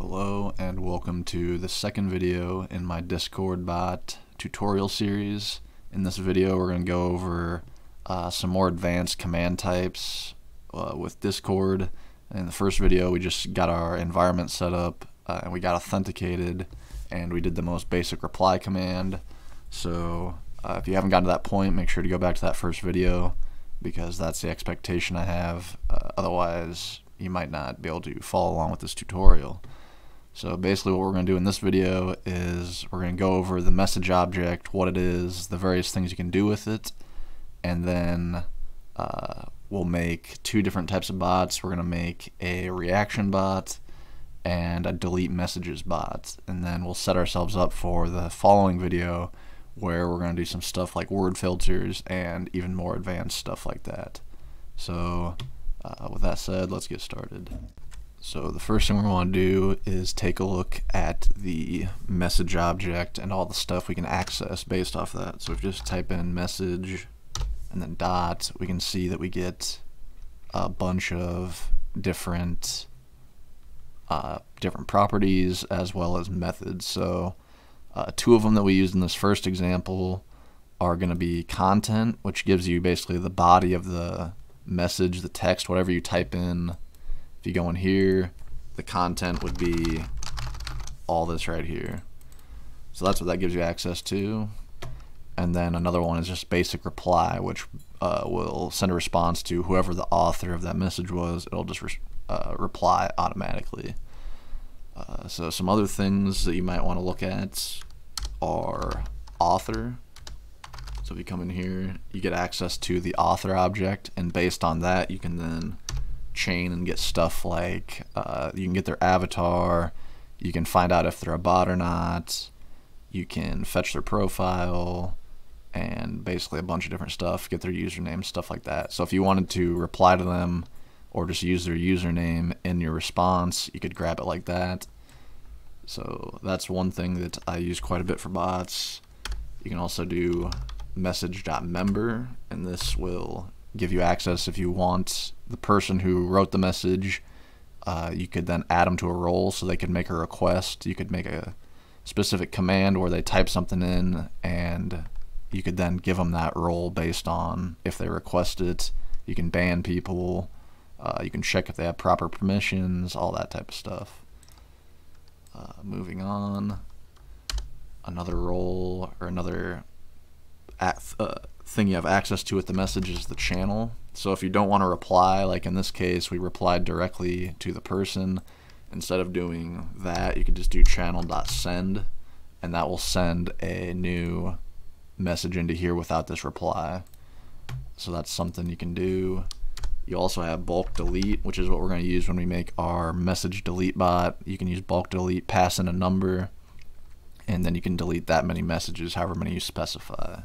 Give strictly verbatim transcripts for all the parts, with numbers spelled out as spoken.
Hello and welcome to the second video in my Discord bot tutorial series. In this video we're going to go over uh, some more advanced command types uh, with Discord. In the first video we just got our environment set up uh, and we got authenticated and we did the most basic reply command. So uh, if you haven't gotten to that point, make sure to go back to that first video because that's the expectation I have. Uh, otherwise you might not be able to follow along with this tutorial. So basically what we're going to do in this video is we're going to go over the message object, what it is, the various things you can do with it, and then uh, we'll make two different types of bots. We're going to make a reaction bot and a delete messages bot, and then we'll set ourselves up for the following video where we're going to do some stuff like word filters and even more advanced stuff like that. So uh, with that said, let's get started. So the first thing we want to do is take a look at the message object and all the stuff we can access based off of that. So if we just type in message and then dot, we can see that we get a bunch of different uh, different properties as well as methods. So uh, two of them that we used in this first example are going to be content, which gives you basically the body of the message, the text, whatever you type in. If you go in here, the content would be all this right here. So that's what that gives you access to. And then another one is just basic reply, which uh, will send a response to whoever the author of that message was. It'll just re uh, reply automatically. Uh, so some other things that you might want to look at are author. So if you come in here, you get access to the author object, and based on that, you can then chain and get stuff like uh, you can get their avatar, you can find out if they're a bot or not, you can fetch their profile, and basically a bunch of different stuff, get their username, stuff like that. So if you wanted to reply to them or just use their username in your response, you could grab it like that. So that's one thing that I use quite a bit for bots. You can also do message.member, and this will give you access if you want the person who wrote the message. Uh, you could then add them to a role so they could make a request. You could make a specific command where they type something in, and you could then give them that role based on if they request it. You can ban people. Uh, you can check if they have proper permissions, all that type of stuff. Uh, moving on, another role or another at, uh, thing you have access to with the message is the channel. So if you don't want to reply, like in this case we replied directly to the person, instead of doing that you could just do channel.send, and that will send a new message into here without this reply. So that's something you can do. You also have bulk delete, which is what we're going to use when we make our message delete bot. You can use bulk delete, pass in a number, and then you can delete that many messages, however many you specify.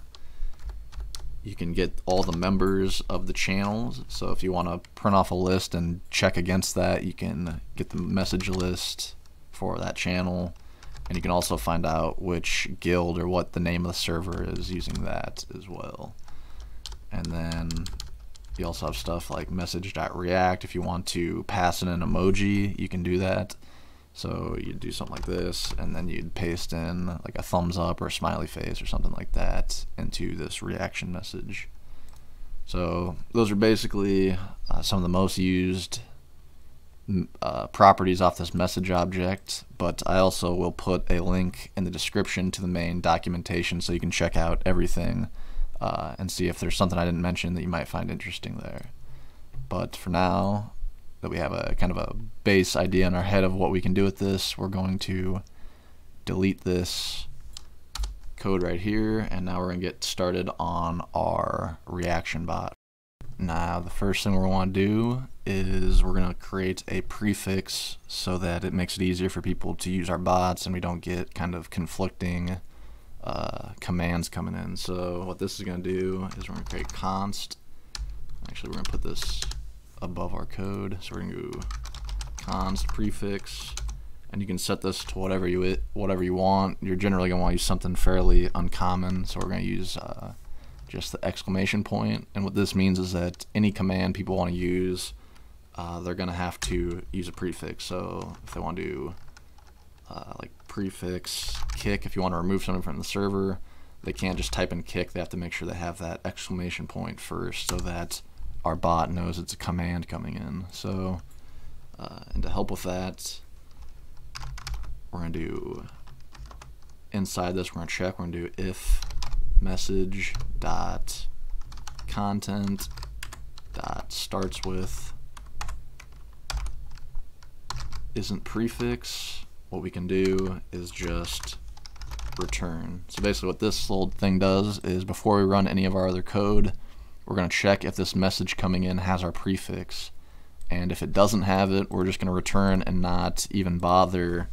You can get all the members of the channels. So if you want to print off a list and check against that, you can get the message list for that channel. And you can also find out which guild or what the name of the server is using that as well. And then you also have stuff like message.react. If you want to pass in an emoji, you can do that. So you'd do something like this, and then you'd paste in like a thumbs up or a smiley face or something like that into this reaction message. So those are basically uh, some of the most used uh, properties off this message object, but I also will put a link in the description to the main documentation so you can check out everything uh, and see if there's something I didn't mention that you might find interesting there. But for now, that we have a kind of a base idea in our head of what we can do with this, we're going to delete this code right here, and now we're going to get started on our reaction bot. Now the first thing we're going to do is we're going to create a prefix so that it makes it easier for people to use our bots and we don't get kind of conflicting uh, commands coming in. So what this is going to do is we're going to create const. Actually, we're going to put this above our code, so we're gonna do const prefix, and you can set this to whatever you whatever you want. You're generally gonna want to use something fairly uncommon, so we're gonna use uh, just the exclamation point. And what this means is that any command people want to use, uh, they're gonna have to use a prefix. So if they want to do uh, like prefix kick if you want to remove something from the server. They can't just type in kick, they have to make sure they have that exclamation point first so that our bot knows it's a command coming in. So, uh, and to help with that, we're going to do, inside this, we're going to check, we're going to do if message dot content dot starts with isn't prefix. What we can do is just return. So basically what this little thing does is before we run any of our other code, we're going to check if this message coming in has our prefix. And if it doesn't have it, we're just going to return and not even bother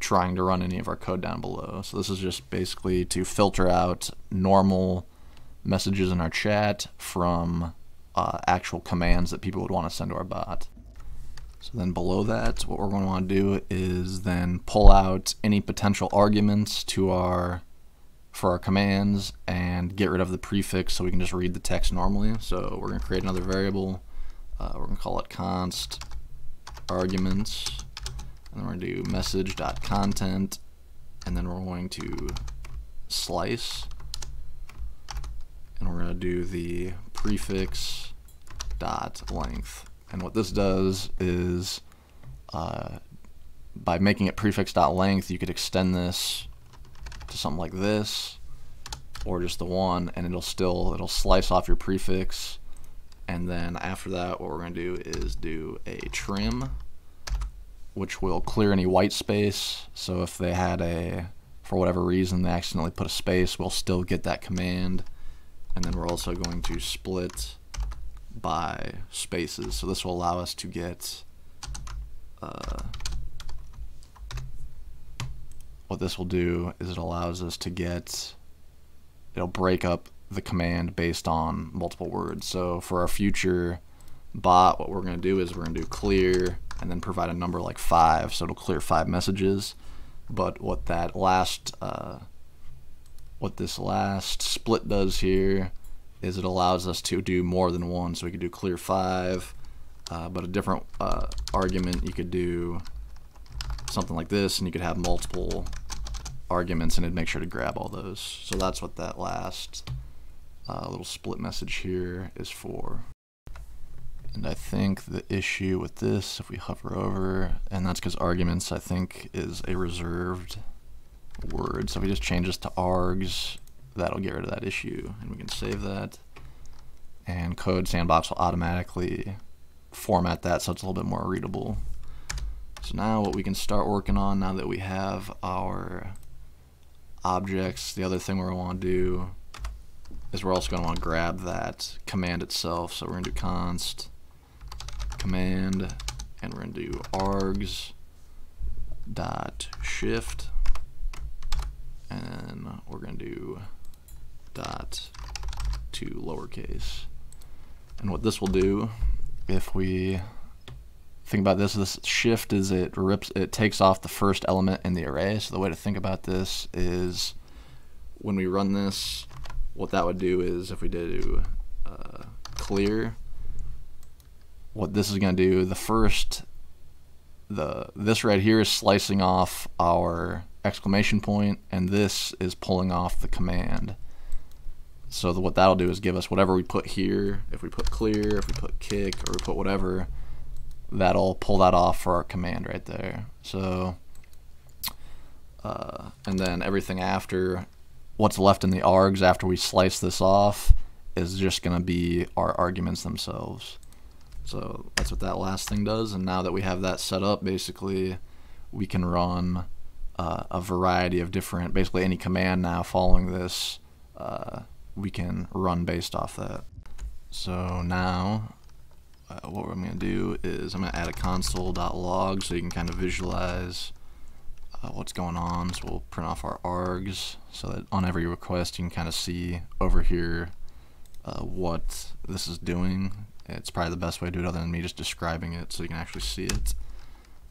trying to run any of our code down below. So this is just basically to filter out normal messages in our chat from uh, actual commands that people would want to send to our bot. So then below that, what we're going to want to do is then pull out any potential arguments to our for our commands and get rid of the prefix so we can just read the text normally. So we're going to create another variable. Uh, we're going to call it const arguments. And then we're going to do message.content, and then we're going to slice, and we're going to do the prefix dot length. And what this does is, uh, by making it prefix dot length, you could extend this to something like this, or just the one, and it'll still it'll slice off your prefix. And then after that, what we're going to do is do a trim, which will clear any white space. So if they had a, for whatever reason, they accidentally put a space, we'll still get that command. And then we're also going to split by spaces. So this will allow us to get, uh, what this will do is it allows us to get, it'll break up the command based on multiple words. So for our future bot, what we're going to do is we're going to do clear and then provide a number like five, so it'll clear five messages. But what that last, uh, what this last split does here is it allows us to do more than one. So we could do clear five, uh, but a different uh, argument, you could do something like this, and you could have multiple arguments, and it'd make sure to grab all those. So that's what that last uh, little split message here is for. And I think the issue with this, if we hover over, and that's because arguments, I think, is a reserved word. So if we just change this to args, that'll get rid of that issue. And we can save that. And Code Sandbox will automatically format that so it's a little bit more readable. So now what we can start working on, now that we have our objects, the other thing we're going to want to do is we're also going to want to grab that command itself. So we're going to do const command, and we're going to do args dot shift, and we're going to do dot to lowercase. And what this will do, if we think about this, this shift is it rips, it takes off the first element in the array. So the way to think about this is when we run this, what that would do is if we do uh, clear, what this is going to do, the first, the this right here is slicing off our exclamation point, and this is pulling off the command. So the, what that'll do is give us whatever we put here. If we put clear, if we put kick, or we put whatever, that'll pull that off for our command right there. So, uh, and then everything after, what's left in the args after we slice this off is just going to be our arguments themselves. So that's what that last thing does. And now that we have that set up, basically we can run uh, a variety of different, basically any command now following this, uh, we can run based off that. So now uh, what I'm going to do is I'm going to add a console.log so you can kind of visualize Uh, what's going on. So we'll print off our args so that on every request you can kind of see over here uh, what this is doing. It's probably the best way to do it other than me just describing it, so you can actually see it.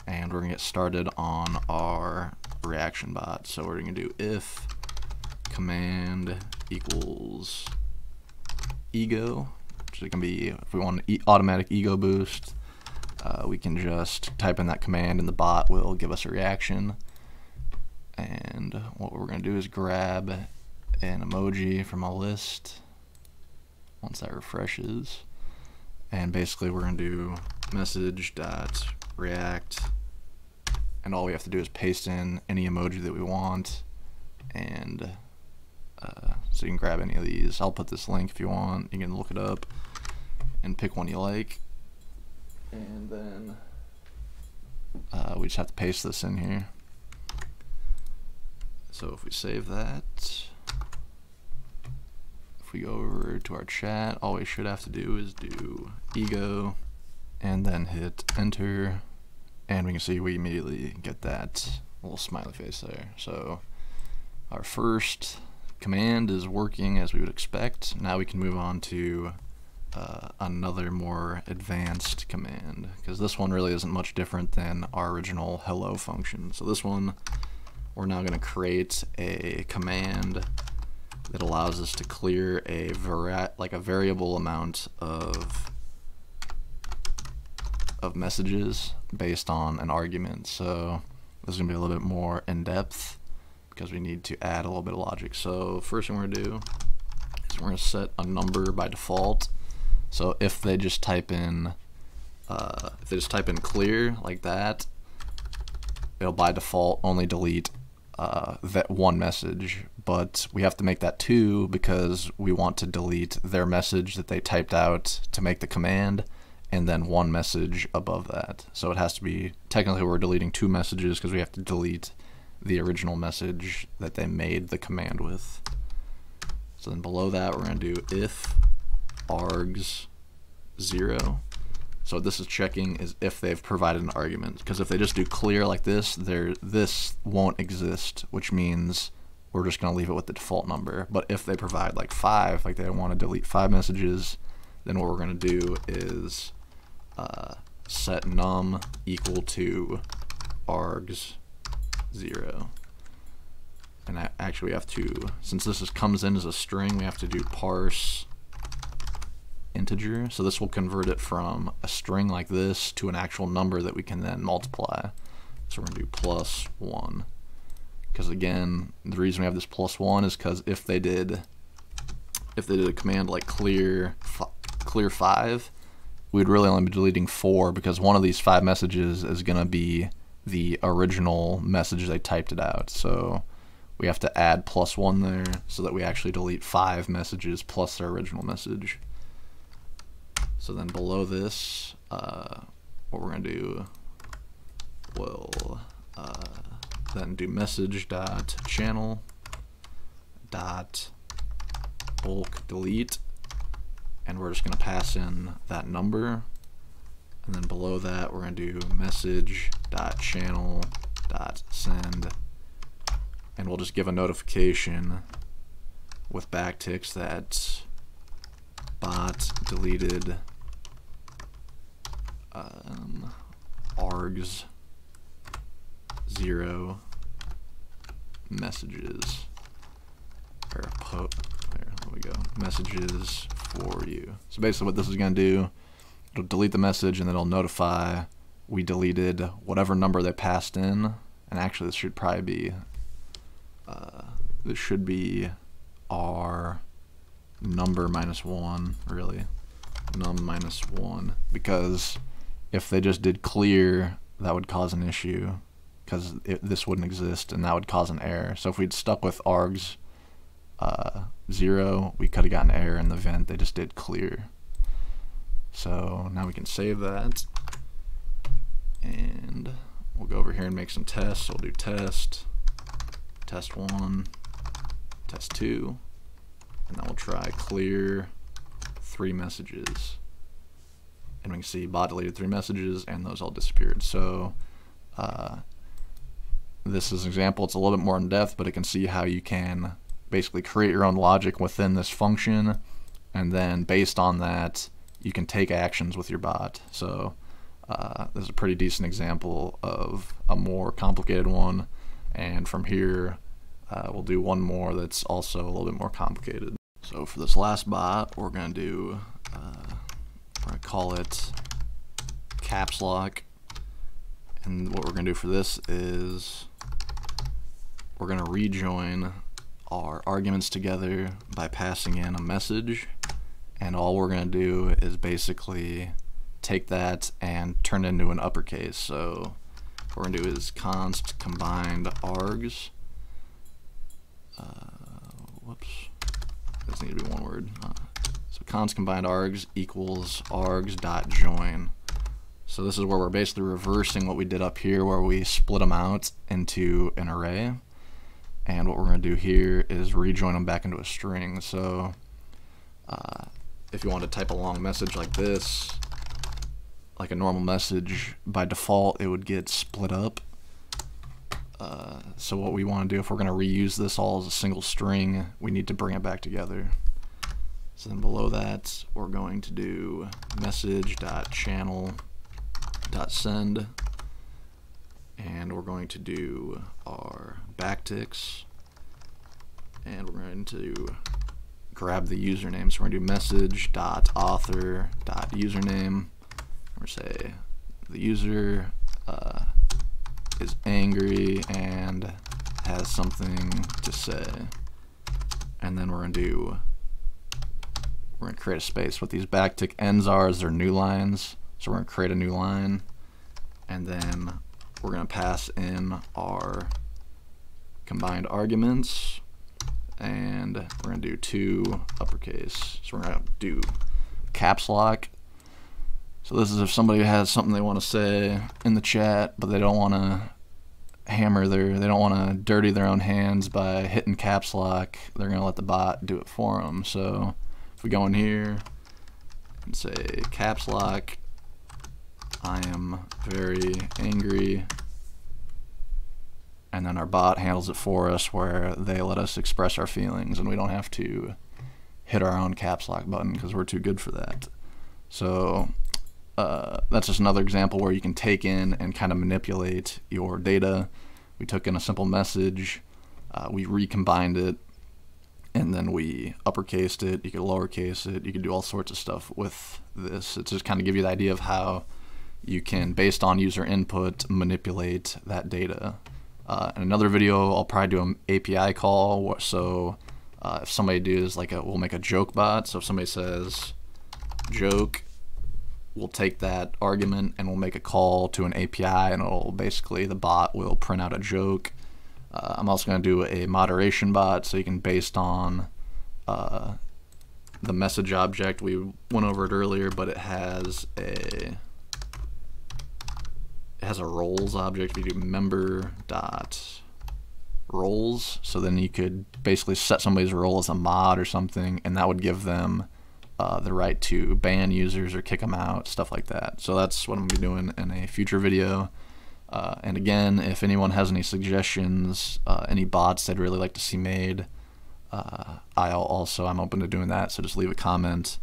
And we're going to get started on our reaction bot. So we're going to do if command equals ego, which is going to be if we want an e- automatic ego boost, Uh, we can just type in that command and the bot will give us a reaction. And what we're going to do is grab an emoji from a list once that refreshes. And basically we're going to do message.react, and all we have to do is paste in any emoji that we want. And uh, so you can grab any of these. I'll put this link if you want. You can look it up and pick one you like. And then uh, we just have to paste this in here. So if we save that, if we go over to our chat, all we should have to do is do ego and then hit enter, and we can see we immediately get that little smiley face there. So our first command is working as we would expect. Now we can move on to uh, another more advanced command, because this one really isn't much different than our original hello function. So this one, we're now going to create a command that allows us to clear a vari like a variable amount of of messages based on an argument. So this is going to be a little bit more in depth because we need to add a little bit of logic. So first thing we're going to do is we're going to set a number by default. So if they just type in uh, if they just type in clear like that, it'll by default only delete Uh, that one message, but we have to make that two because we want to delete their message that they typed out to make the command, and then one message above that. So it has to be, technically we're deleting two messages because we have to delete the original message that they made the command with. So then below that we're going to do if args zero. So this is checking is if they've provided an argument, because if they just do clear like this, there this won't exist, which means we're just going to leave it with the default number. But if they provide like five, like they want to delete five messages, then what we're going to do is uh, set num equal to args zero. And I, actually we have to, since this is, comes in as a string, we have to do parse integer. So this will convert it from a string like this to an actual number that we can then multiply. So we're going to do plus one, because again, the reason we have this plus one is because if they did if they did a command like clear clear five, we'd really only be deleting four, because one of these five messages is going to be the original message they typed it out. So we have to add plus one there so that we actually delete five messages plus their original message. So then below this, uh, what we're going to do, we'll uh, then do message.channel dot bulk delete, and we're just going to pass in that number. And then below that, we're going to do message.channel dot send, and we'll just give a notification with backticks that bot deleted um, args zero messages, or po there, there we go, messages for you. So basically what this is going to do, it'll delete the message and then it'll notify we deleted whatever number they passed in. And actually this should probably be uh, this should be our number minus one, really, num minus one, because if they just did clear, that would cause an issue, because this wouldn't exist and that would cause an error. So if we'd stuck with args uh, zero, we could have gotten an error in the event they just did clear. So now we can save that, and we'll go over here and make some tests. So we'll do test, test one, test two. And then we'll try clear three messages. And we can see bot deleted three messages and those all disappeared. So uh, this is an example. It's a little bit more in depth, but it can see how you can basically create your own logic within this function. And then based on that, you can take actions with your bot. So uh, this is a pretty decent example of a more complicated one. And from here, Uh, we'll do one more that's also a little bit more complicated. So for this last bot, we're going to do, uh, we're going to call it caps lock. And what we're going to do for this is we're going to rejoin our arguments together by passing in a message. And all we're going to do is basically take that and turn it into an uppercase. So what we're going to do is const combined args. Uh, whoops. This needs to be one word. Uh, so const combined args equals args.join. So this is where we're basically reversing what we did up here where we split them out into an array. And what we're going to do here is rejoin them back into a string. So uh, if you want to type a long message like this, like a normal message, by default it would get split up. Uh, so what we want to do, if we're going to reuse this all as a single string, we need to bring it back together. So then below that, we're going to do message.channel.send, and we're going to do our backticks, and we're going to grab the username. So we're going to do message.author.username. We're going to say the user uh, is angry and has something to say, and then we're going to do we're going to create a space. What these backtick ends are is their new lines. So we're going to create a new line, and then we're going to pass in our combined arguments, and we're going to do two uppercase. So we're going to do caps lock. So this is if somebody has something they want to say in the chat, but they don't want to hammer their, they don't want to dirty their own hands by hitting caps lock. They're going to let the bot do it for them. So if we go in here and say caps lock, I am very angry, and then our bot handles it for us where they let us express our feelings and we don't have to hit our own caps lock button because we're too good for that. So uh, that's just another example where you can take in and kind of manipulate your data. We took in a simple message, uh, we recombined it, and then we uppercased it. You could lowercase it, you could do all sorts of stuff with this. It just kind of gives you the idea of how you can, based on user input, manipulate that data. Uh, in another video, I'll probably do an A P I call. So uh, if somebody does like a, we'll make a joke bot. So if somebody says joke, we'll take that argument and we'll make a call to an A P I, and it'll basically, the bot will print out a joke. Uh, I'm also going to do a moderation bot, so you can, based on uh, the message object, we went over it earlier, but it has a it has a roles object. We do member dot roles, so then you could basically set somebody's role as a mod or something, and that would give them uh, the right to ban users or kick them out, stuff like that. So that's what I'm going to be doing in a future video. Uh, and again, if anyone has any suggestions, uh, any bots they'd really like to see made, uh, I'll also, I'm open to doing that, so just leave a comment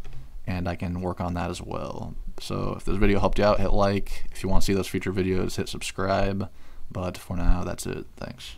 and I can work on that as well. So if this video helped you out, hit like. If you want to see those future videos, hit subscribe. But for now, that's it. Thanks.